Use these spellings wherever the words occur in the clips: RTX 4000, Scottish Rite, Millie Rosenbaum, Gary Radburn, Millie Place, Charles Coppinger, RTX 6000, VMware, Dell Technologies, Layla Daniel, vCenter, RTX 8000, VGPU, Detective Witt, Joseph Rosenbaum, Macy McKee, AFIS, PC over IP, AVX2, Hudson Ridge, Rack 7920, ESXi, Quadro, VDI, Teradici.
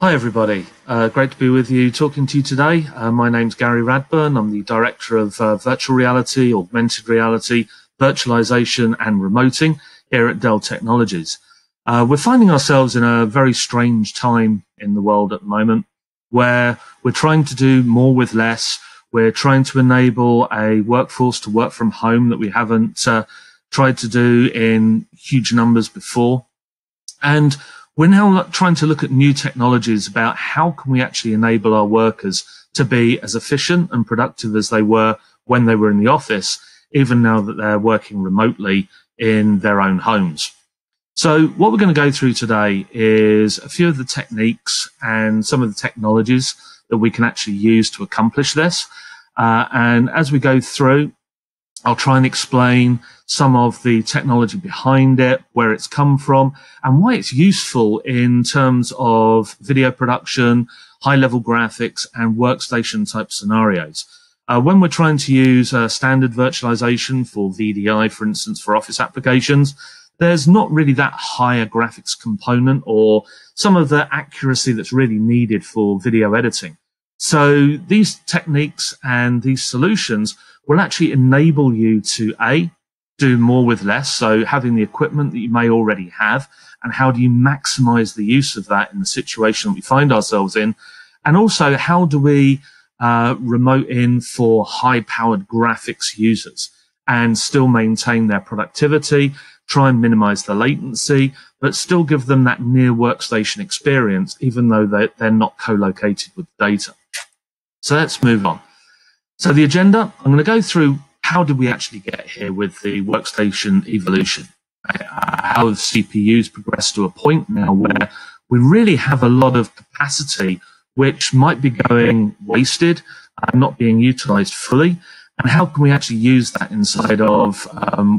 Hi everybody, great to be with you, talking to you today. My name's Gary Radburn. I'm the Director of Virtual Reality, Augmented Reality, Virtualization and Remoting here at Dell Technologies. We're finding ourselves in a very strange time in the world at the moment where we're trying to do more with less. We're trying to enable a workforce to work from home that we haven't tried to do in huge numbers before. And we're now trying to look at new technologies about how can we actually enable our workers to be as efficient and productive as they were when they were in the office, even now that they're working remotely in their own homes. So what we're going to go through today is a few of the techniques and some of the technologies that we can actually use to accomplish this. And as we go through, I'll try and explain some of the technology behind it, where it's come from, and why it's useful in terms of video production, high-level graphics, and workstation-type scenarios. When we're trying to use standard virtualization for VDI, for instance, for Office applications, there's not really that high a graphics component or some of the accuracy that's really needed for video editing. So these techniques and these solutions will actually enable you to A, do more with less, so having the equipment that you may already have, and how do you maximize the use of that in the situation that we find ourselves in, and also how do we remote in for high-powered graphics users and still maintain their productivity, try and minimize the latency, but still give them that near workstation experience, even though they're not co-located with data. So let's move on. So the agenda, I'm going to go through how did we actually get here with the workstation evolution? How have CPUs progressed to a point now where we really have a lot of capacity which might be going wasted, not being utilized fully, and how can we actually use that inside of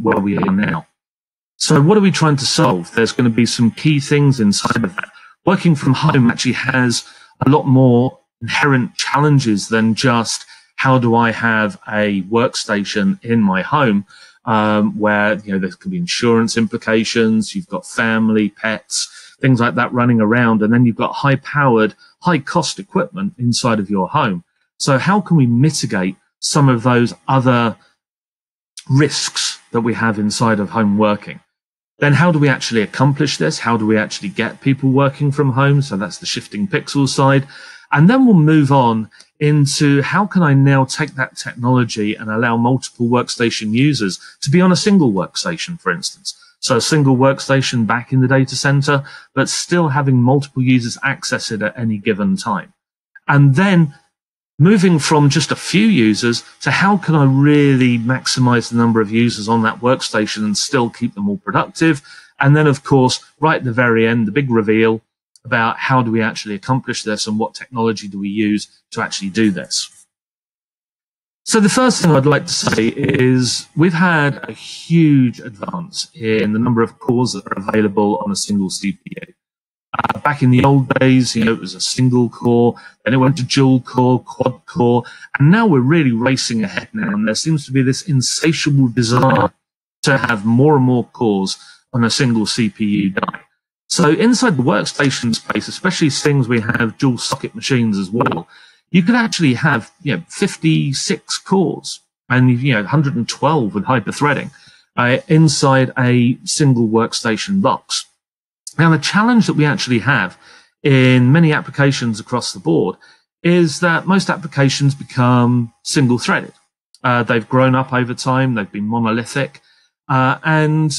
where we are now? So what are we trying to solve? There's going to be some key things inside of that. Working from home actually has a lot more inherent challenges than just how do I have a workstation in my home where, you know, there could be insurance implications, you've got family, pets, things like that running around, and then you've got high-powered, high-cost equipment inside of your home. So how can we mitigate some of those other risks that we have inside of home working? Then how do we actually accomplish this? How do we actually get people working from home? So that's the shifting pixel side. And then we'll move on into how can I now take that technology and allow multiple workstation users to be on a single workstation, for instance. So a single workstation back in the data center, but still having multiple users access it at any given time. And then moving from just a few users to how can I really maximize the number of users on that workstation and still keep them all productive. And then, of course, right at the very end, the big reveal about how do we actually accomplish this and what technology do we use to actually do this. So the first thing I'd like to say is we've had a huge advance in the number of cores that are available on a single CPU. Back in the old days, you know, it was a single core, then it went to dual core, quad core, and now we're really racing ahead now, and there seems to be this insatiable desire to have more and more cores on a single CPU die. So inside the workstation space, especially things we have dual socket machines as well, you could actually have, you know, 56 cores and, you know, 112 with hyper-threading inside a single workstation box. Now, the challenge that we actually have in many applications across the board is that most applications become single-threaded. They've grown up over time. They've been monolithic. And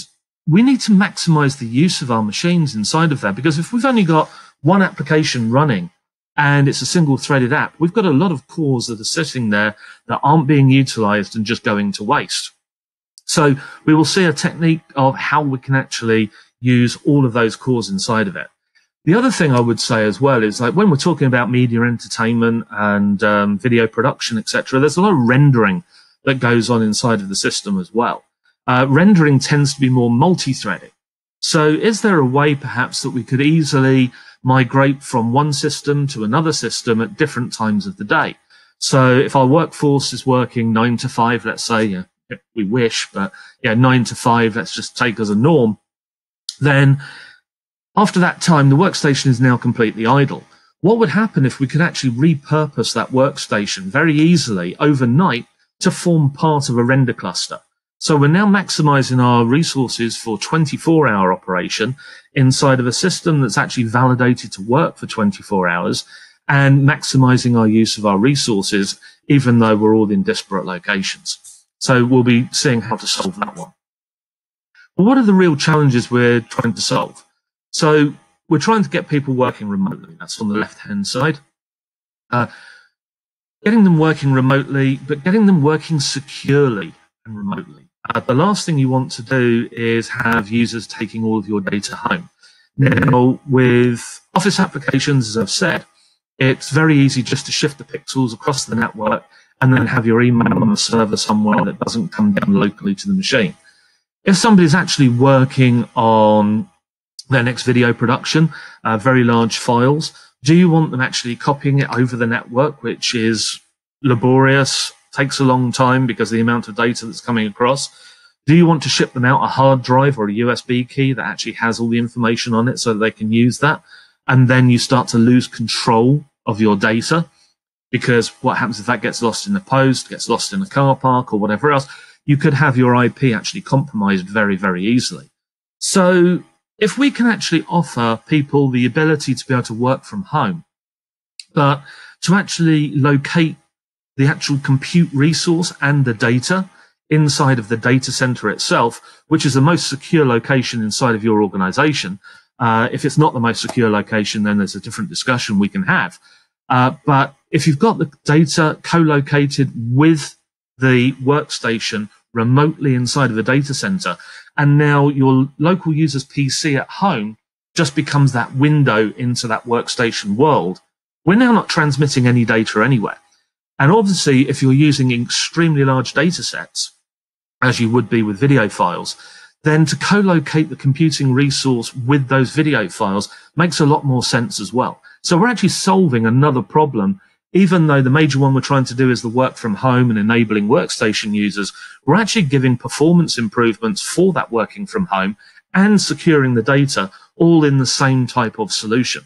we need to maximize the use of our machines inside of that, because if we've only got one application running and it's a single-threaded app, we've got a lot of cores that are sitting there that aren't being utilized and just going to waste. So we will see a technique of how we can actually use all of those cores inside of it. The other thing I would say as well is, like, when we're talking about media entertainment and video production, etc., there's a lot of rendering that goes on inside of the system as well. Rendering tends to be more multi-threaded. So is there a way perhaps that we could easily migrate from one system to another system at different times of the day? So if our workforce is working 9 to 5, let's say, yeah, we wish, but yeah, 9 to 5, let's just take as a norm. then after that time, the workstation is now completely idle. What would happen if we could actually repurpose that workstation very easily overnight to form part of a render cluster? So we're now maximizing our resources for 24-hour operation inside of a system that's actually validated to work for 24 hours and maximizing our use of our resources, even though we're all in disparate locations. So we'll be seeing how to solve that one. But what are the real challenges we're trying to solve? So we're trying to get people working remotely. That's on the left-hand side. Getting them working remotely, but getting them working securely and remotely. The last thing you want to do is have users taking all of your data home. Now, with Office applications, as I've said, it's very easy just to shift the pixels across the network and then have your email on the server somewhere that doesn't come down locally to the machine. If somebody's actually working on their next video production, very large files, do you want them actually copying it over the network, which is laborious, takes a long time because of the amount of data that's coming across? Do you want to ship them out a hard drive or a USB key that actually has all the information on it so that they can use that? And then you start to lose control of your data, because what happens if that gets lost in the post, gets lost in a car park or whatever else? You could have your IP actually compromised very, very easily. So if we can actually offer people the ability to be able to work from home, but to actually locate the actual compute resource and the data inside of the data center itself, which is the most secure location inside of your organization. If it's not the most secure location, then there's a different discussion we can have. But if you've got the data co-located with the workstation remotely inside of the data center, and now your local user's PC at home just becomes that window into that workstation world, we're now not transmitting any data anywhere. And obviously, if you're using extremely large data sets, as you would be with video files, then to co-locate the computing resource with those video files makes a lot more sense as well. So we're actually solving another problem. Even though the major one we're trying to do is the work from home and enabling workstation users, we're actually giving performance improvements for that working from home and securing the data, all in the same type of solution.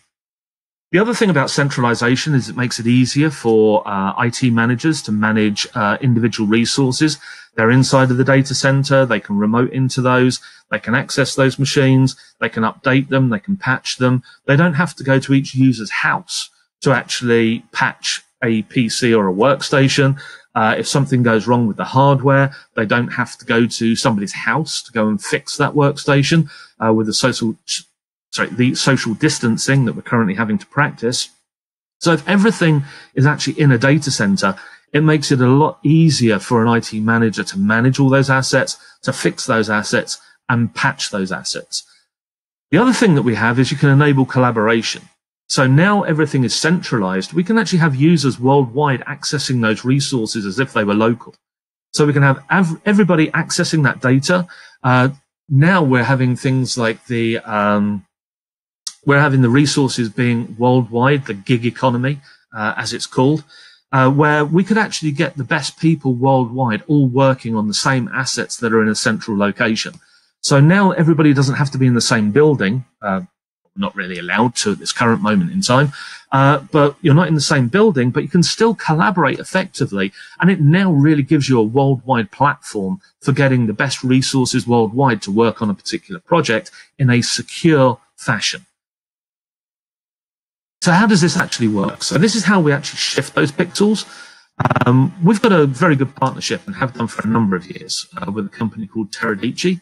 The other thing about centralization is it makes it easier for IT managers to manage individual resources. They're inside of the data center. They can remote into those. They can access those machines. They can update them. They can patch them. They don't have to go to each user's house to actually patch a PC or a workstation. If something goes wrong with the hardware, they don't have to go to somebody's house to go and fix that workstation with a the social distancing that we're currently having to practice. So if everything is actually in a data center, it makes it a lot easier for an IT manager to manage all those assets, to fix those assets and patch those assets. The other thing that we have is you can enable collaboration. So now everything is centralized. We can actually have users worldwide accessing those resources as if they were local. So we can have everybody accessing that data. Now we're having things like the we're having the resources being worldwide, the gig economy, as it's called, where we could actually get the best people worldwide all working on the same assets that are in a central location. So now everybody doesn't have to be in the same building, not really allowed to at this current moment in time, but you're not in the same building, but you can still collaborate effectively. And it now really gives you a worldwide platform for getting the best resources worldwide to work on a particular project in a secure fashion. So how does this actually work? So this is how we actually shift those pixels. We've got a very good partnership and have done for a number of years with a company called Teradici.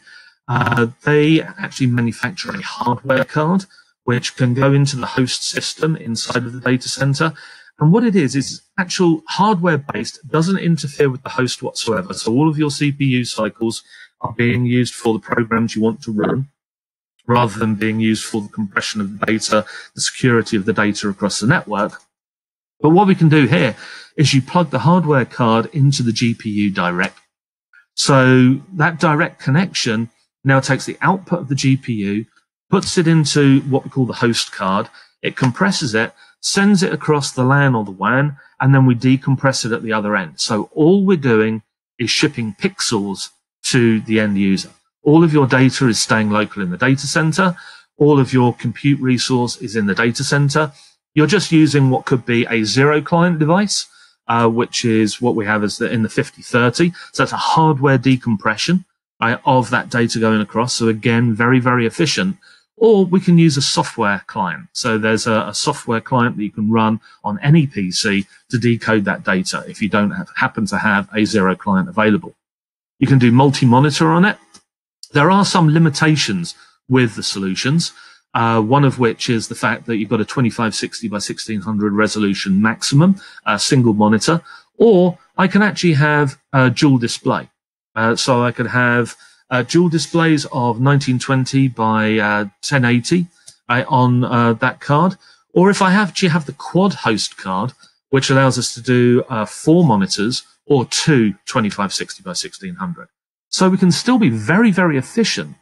They actually manufacture a hardware card which can go into the host system inside of the data center. And what it is actual hardware-based, doesn't interfere with the host whatsoever. So all of your CPU cycles are being used for the programs you want to run, rather than being used for the compression of the data, the security of the data across the network. But what we can do here is you plug the hardware card into the GPU direct. So that direct connection now takes the output of the GPU, puts it into what we call the host card. It compresses it, sends it across the LAN or the WAN, and then we decompress it at the other end. So all we're doing is shipping pixels to the end user. All of your data is staying local in the data center. All of your compute resource is in the data center. You're just using what could be a zero client device, which is what we have as in the 5030. So that's a hardware decompression of that data going across. So again, very, very efficient. Or we can use a software client. So there's a software client that you can run on any PC to decode that data if you don't happen to have a zero client available. You can do multi-monitor on it. There are some limitations with the solutions, one of which is the fact that you've got a 2560 by 1600 resolution maximum, a single monitor, or I can actually have a dual display. So I could have dual displays of 1920 by 1080 on that card, or if I actually have the quad host card, which allows us to do 4 monitors or 2 2560 by 1600. So we can still be very, very efficient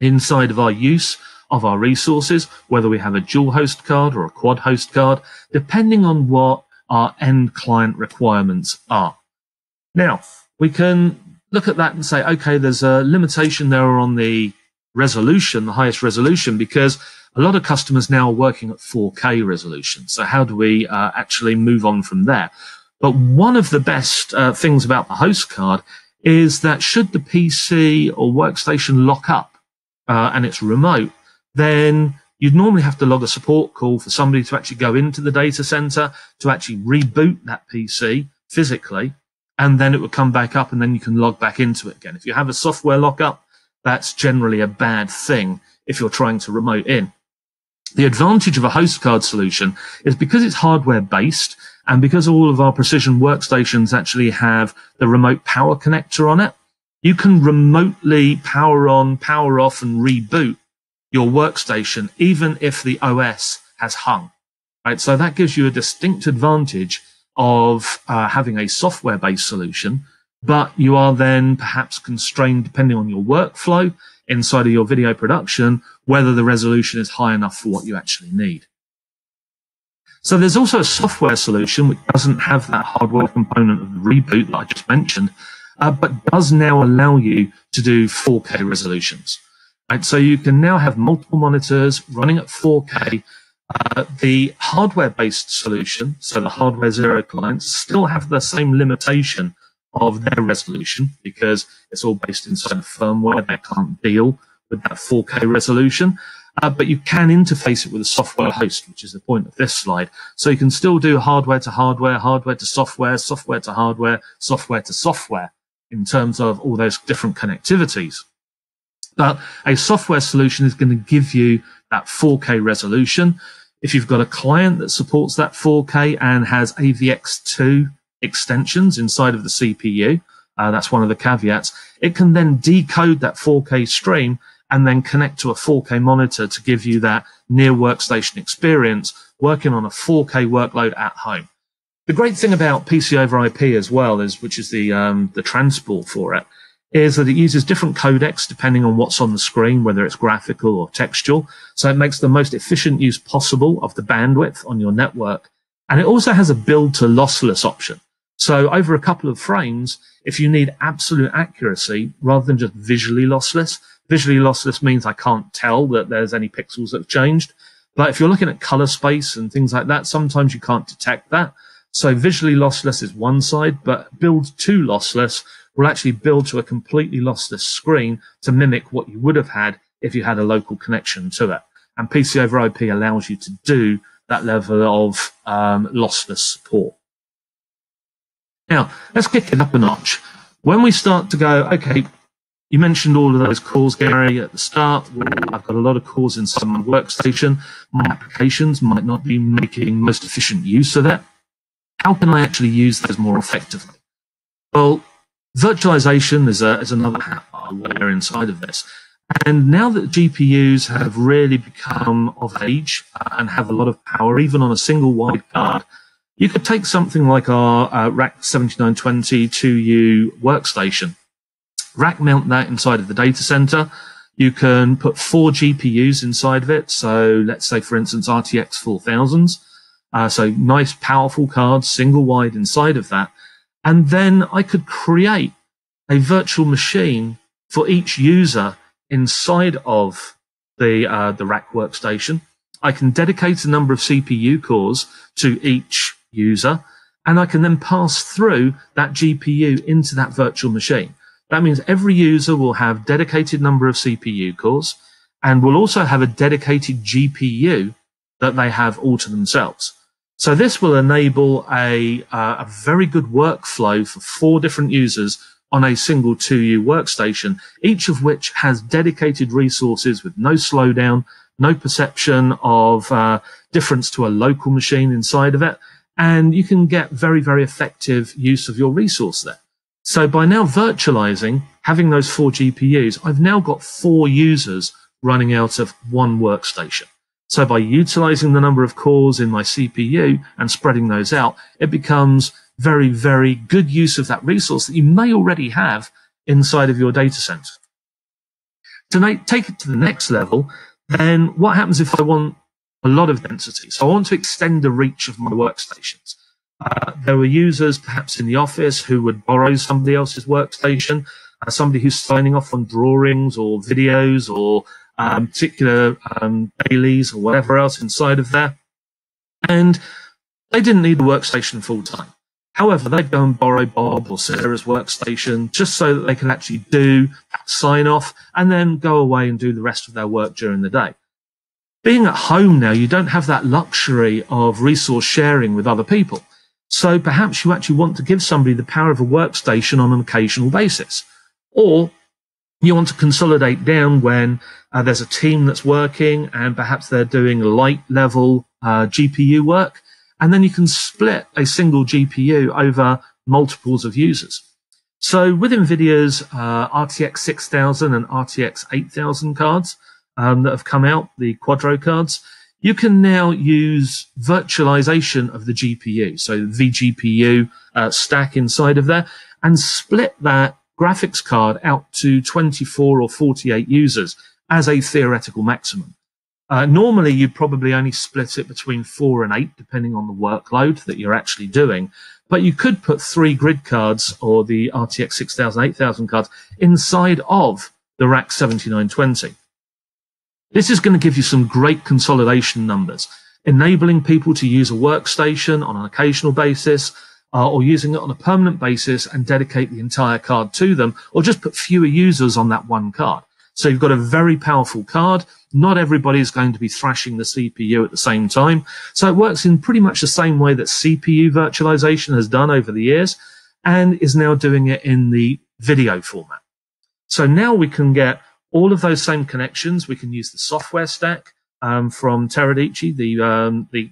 inside of our use of our resources, whether we have a dual host card or a quad host card, depending on what our end client requirements are. Now, we can look at that and say, okay, there's a limitation there on the resolution, the highest resolution, because a lot of customers now are working at 4K resolution. So how do we actually move on from there? But one of the best things about the host card is that should the PC or workstation lock up and it's remote, then you'd normally have to log a support call for somebody to actually go into the data center to actually reboot that PC physically, and then it would come back up and then you can log back into it again. If you have a software lockup, that's generally a bad thing if you're trying to remote in. The advantage of a host card solution is because it's hardware based and because all of our precision workstations actually have the remote power connector on it, you can remotely power on, power off and reboot your workstation even if the OS has hung. Right? So that gives you a distinct advantage of having a software-based solution, but you are then perhaps constrained depending on your workflow inside of your video production, whether the resolution is high enough for what you actually need. So there's also a software solution which doesn't have that hardware component of the reboot that I just mentioned, but does now allow you to do 4K resolutions. Right? So you can now have multiple monitors running at 4K. The hardware-based solution, so the hardware zero clients, still have the same limitation of their resolution because it's all based inside firmware. They can't deal with that 4K resolution, but you can interface it with a software host, which is the point of this slide. So you can still do hardware to hardware, hardware to software, software to hardware, software to software in terms of all those different connectivities. But a software solution is going to give you that 4K resolution. If you've got a client that supports that 4K and has AVX2 extensions inside of the CPU, that's one of the caveats, it can then decode that 4K stream and then connect to a 4K monitor to give you that near workstation experience working on a 4K workload at home. The great thing about PC over IP as well, is, which is the transport for it, is that it uses different codecs depending on what's on the screen, whether it's graphical or textual. So it makes the most efficient use possible of the bandwidth on your network. And it also has a build to lossless option. So over a couple of frames, if you need absolute accuracy rather than just visually lossless means I can't tell that there's any pixels that have changed. But if you're looking at color space and things like that, sometimes you can't detect that. So visually lossless is one side, but build to lossless will actually build to a completely lossless screen to mimic what you would have had if you had a local connection to it. And PC over IP allows you to do that level of lossless support. Now, let's kick it up a notch. When we start to go, okay, you mentioned all of those calls, Gary, at the start. Well, I've got a lot of calls inside my workstation. My applications might not be making most efficient use of that. How can I actually use those more effectively? Well, virtualization is another hat I wear inside of this. And now that GPUs have really become of age and have a lot of power, even on a single wide card, you could take something like our Rack 7920 2U workstation, rack mount that inside of the data center. You can put 4 GPUs inside of it. So let's say, for instance, RTX 4000s. So nice, powerful cards, single wide inside of that. And then I could create a virtual machine for each user inside of the rack workstation. I can dedicate a number of CPU cores to each user, and I can then pass through that GPU into that virtual machine. That means every user will have dedicated number of CPU cores and will also have a dedicated GPU that they have all to themselves. So this will enable a very good workflow for 4 different users on a single 2U workstation, each of which has dedicated resources with no slowdown, no perception of difference to a local machine inside of it, and you can get very, very effective use of your resource there. So by now virtualizing, having those 4 GPUs, I've now got 4 users running out of 1 workstation. So by utilizing the number of cores in my CPU and spreading those out, it becomes very, very good use of that resource that you may already have inside of your data center. To take it to the next level, then what happens if I want a lot of density? So I want to extend the reach of my workstations. There were users perhaps in the office who would borrow somebody else's workstation, somebody who's signing off on drawings or videos or particular dailies or whatever else inside of there. And they didn't need the workstation full time. However, they'd go and borrow Bob or Sarah's workstation just so that they can actually do that sign off and then go away and do the rest of their work during the day. Being at home now, you don't have that luxury of resource sharing with other people. So perhaps you actually want to give somebody the power of a workstation on an occasional basis, or you want to consolidate down when there's a team that's working and perhaps they're doing light level GPU work, and then you can split a single GPU over multiples of users. So with NVIDIA's RTX 6000 and RTX 8000 cards that have come out, the Quadro cards, you can now use virtualization of the GPU, so the VGPU stack inside of there, and split that graphics card out to 24 or 48 users as a theoretical maximum. Normally, you'd probably only split it between 4 and 8, depending on the workload that you're actually doing. But you could put 3 grid cards or the RTX 6000, 8000 cards inside of the Rack 7920. This is going to give you some great consolidation numbers, enabling people to use a workstation on an occasional basis, or using it on a permanent basis and dedicate the entire card to them, or just put fewer users on that one card. So you've got a very powerful card. Not everybody is going to be thrashing the CPU at the same time. So it works in pretty much the same way that CPU virtualization has done over the years and is now doing it in the video format. So now we can get all of those same connections. We can use the software stack from Teradici, the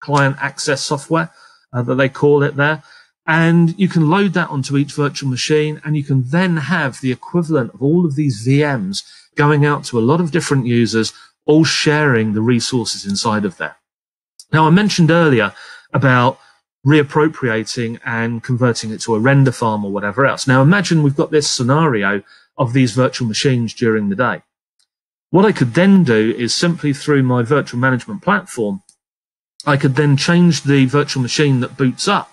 client access software, that they call it there. And you can load that onto each virtual machine, and you can then have the equivalent of all of these VMs going out to a lot of different users, all sharing the resources inside of there. Now, I mentioned earlier about reappropriating and converting it to a render farm or whatever else. Now, imagine we've got this scenario of these virtual machines during the day. What I could then do is simply through my virtual management platform, I could then change the virtual machine that boots up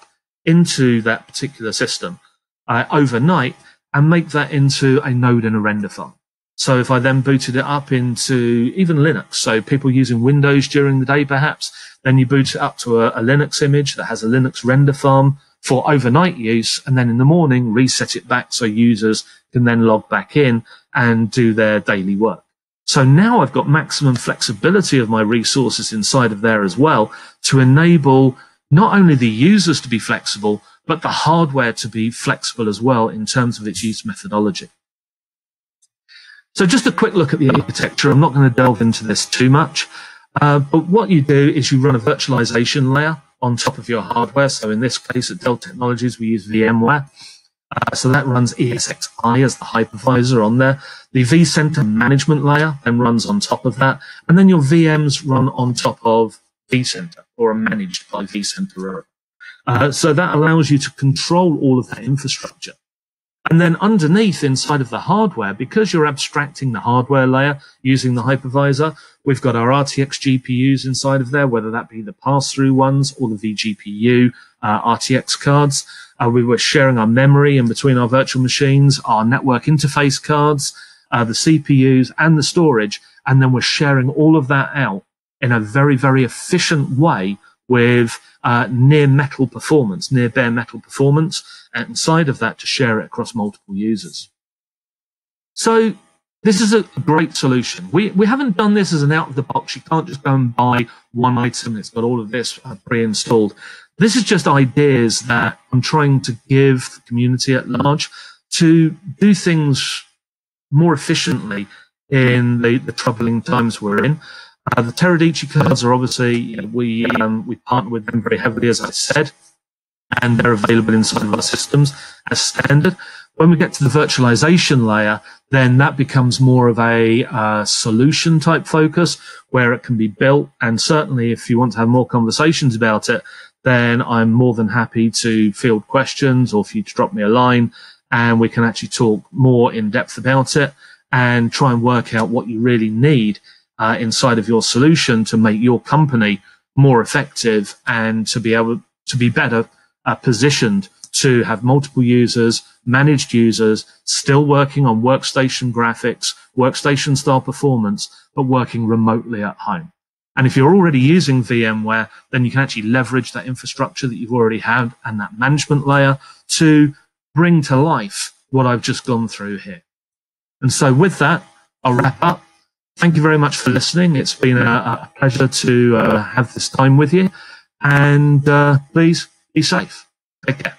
into that particular system overnight and make that into a node in a render farm. So if I then booted it up into even Linux, so people using Windows during the day perhaps, then you boot it up to a Linux image that has a Linux render farm for overnight use, and then in the morning reset it back so users can then log back in and do their daily work. So now I've got maximum flexibility of my resources inside of there as well to enable not only the users to be flexible, but the hardware to be flexible as well in terms of its use methodology. So just a quick look at the architecture. I'm not going to delve into this too much, but what you do is you run a virtualization layer on top of your hardware. So in this case at Dell Technologies, we use VMware. So that runs ESXi as the hypervisor on there. The vCenter management layer then runs on top of that. And then your VMs run on top of vCenter or are managed by vCenter. So that allows you to control all of that infrastructure. And then underneath inside of the hardware, because you're abstracting the hardware layer using the hypervisor, we've got our RTX GPUs inside of there, whether that be the pass-through ones or the VGPU RTX cards. We were sharing our memory in between our virtual machines, our network interface cards, the CPUs and the storage, and then we're sharing all of that out in a very, very efficient way with near metal performance, near bare metal performance, and inside of that to share it across multiple users. So this is a great solution. We haven't done this as an out-of-the-box. You can't just go and buy one item that's got all of this pre-installed. This is just ideas that I'm trying to give the community at large to do things more efficiently in the troubling times we're in. The Teradici cards are obviously, we partner with them very heavily, as I said, and they're available inside of our systems as standard. When we get to the virtualization layer, then that becomes more of a solution type focus where it can be built. And certainly if you want to have more conversations about it, then I'm more than happy to field questions or for you to drop me a line and we can actually talk more in depth about it and try and work out what you really need inside of your solution to make your company more effective and to be able to be better positioned to have multiple users, managed users, still working on workstation graphics, workstation style performance, but working remotely at home. And if you're already using VMware, then you can actually leverage that infrastructure that you've already had and that management layer to bring to life what I've just gone through here. And so with that, I'll wrap up. Thank you very much for listening. It's been a pleasure to have this time with you. And please be safe. Take care.